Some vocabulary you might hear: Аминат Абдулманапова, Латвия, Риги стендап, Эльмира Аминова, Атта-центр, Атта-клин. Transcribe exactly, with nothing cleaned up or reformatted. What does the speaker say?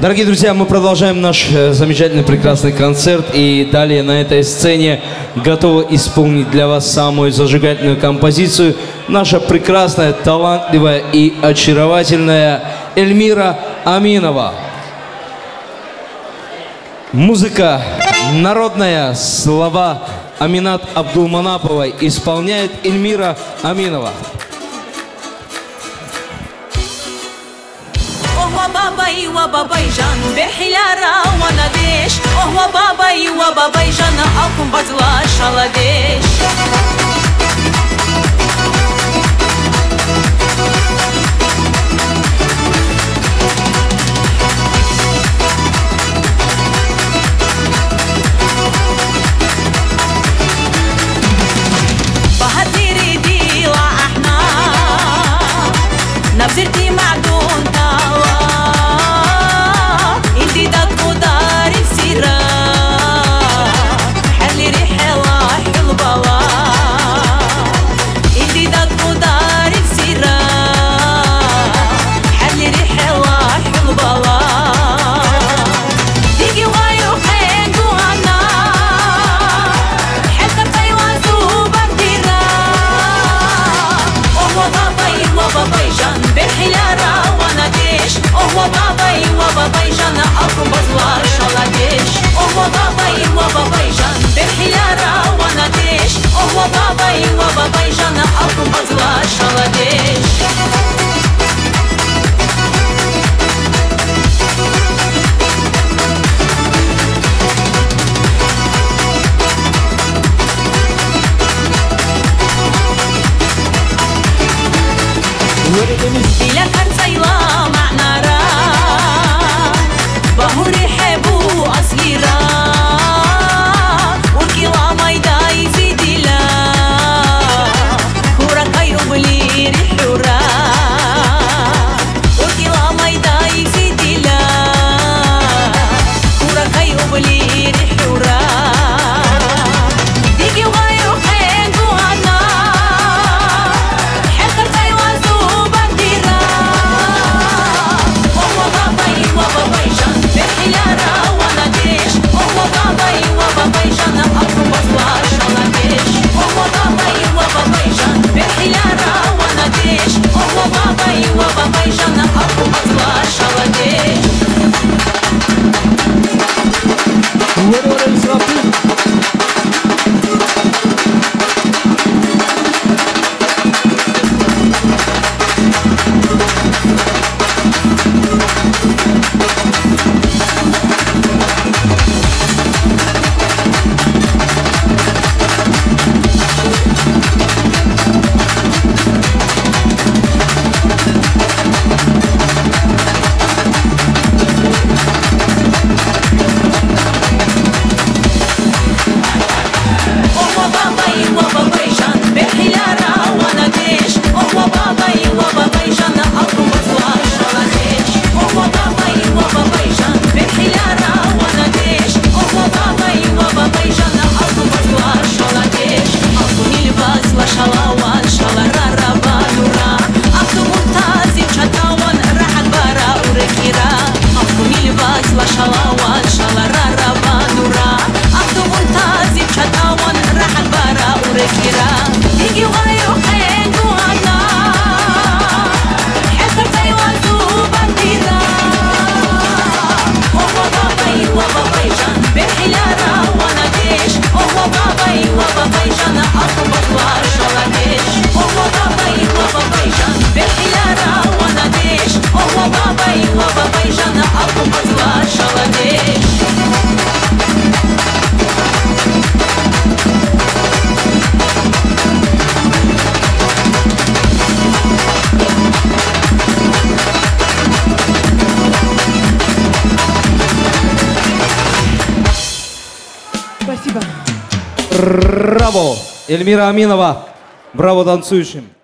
Дорогие друзья, мы продолжаем наш замечательный, прекрасный концерт. И далее на этой сцене готова исполнить для вас самую зажигательную композицию наша прекрасная, талантливая и очаровательная Эльмира Аминова. Музыка народная, слова Аминат Абдулманаповой исполняет Эльмира Аминова. باباي وبابايجان بحيارة ونديش وهو باباي وبابايجان أقوم بطلع شلاديش بهديري ديلا احنا نبزرتي معدون توا Эльмира Аминова, браво танцующим!